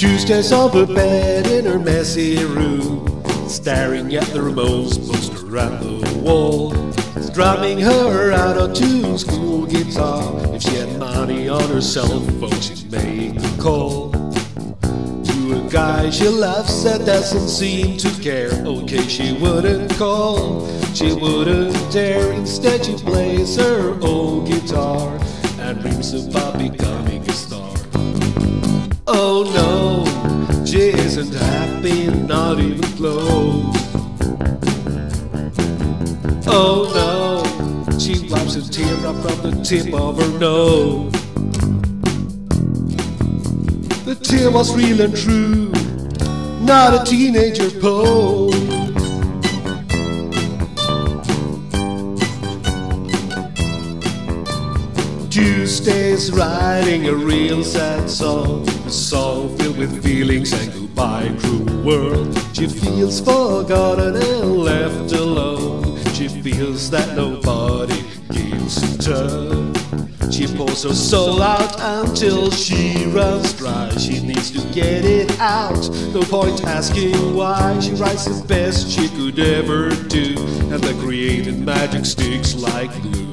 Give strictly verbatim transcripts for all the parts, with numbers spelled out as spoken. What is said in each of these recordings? Juice just off her bed in her messy room, staring at the Ramones poster on the wall, drumming her out onto school guitar. If she had money on her cell phone, she'd make a call to a guy she loves that doesn't seem to care. Okay, she wouldn't call, she wouldn't dare. Instead she plays her own guitar and dreams about becoming a star. Oh no, she isn't happy, not even close. Oh no, she wipes a tear up from the tip of her nose. The tear was real and true, not a teenager pose. Tuesday's writing a real sad song, a song filled with feelings and goodbye cruel world. She feels forgotten and left alone. She feels that nobody gives a turn. She pours her soul out until she runs dry. She needs to get it out, no point asking why. She writes the best she could ever do, and the creative magic sticks like glue.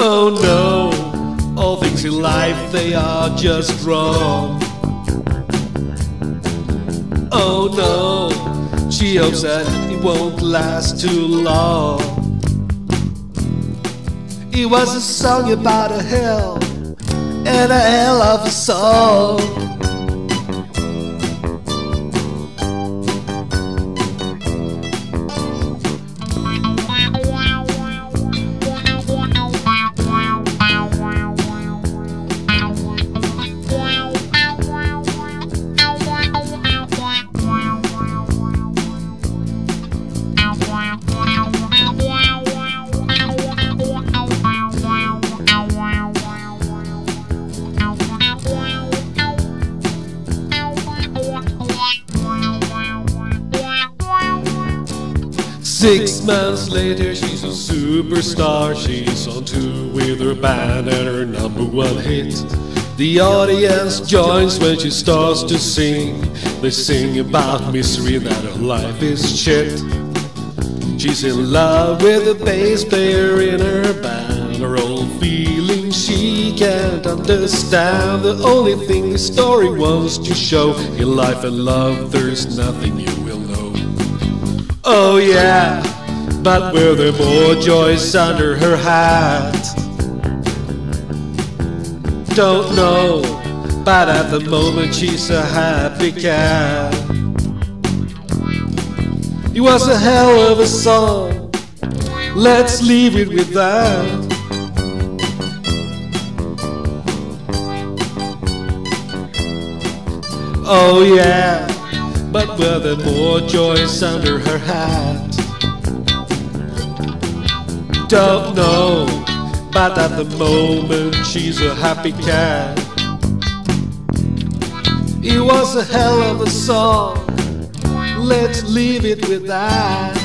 Oh no, all things in life, they are just wrong. Oh no, she hopes that it won't last too long. It was a song about a hell, and a hell of a song. Six months later, she's a superstar. She's on tour with her band and her number one hit. The audience joins when she starts to sing. They sing about misery, that her life is shit. She's in love with the bass player in her band. Her old feelings she can't understand. The only thing the story wants to show, in life and love there's nothing you will know. Oh yeah, but were there more joys under her hat? Don't know, but at the moment she's a happy cat. It was a hell of a song, let's leave it with that. Oh yeah, but were there more joys under her hat? Don't know, but at the moment she's a happy cat. It was a hell of a song, let's leave it with that.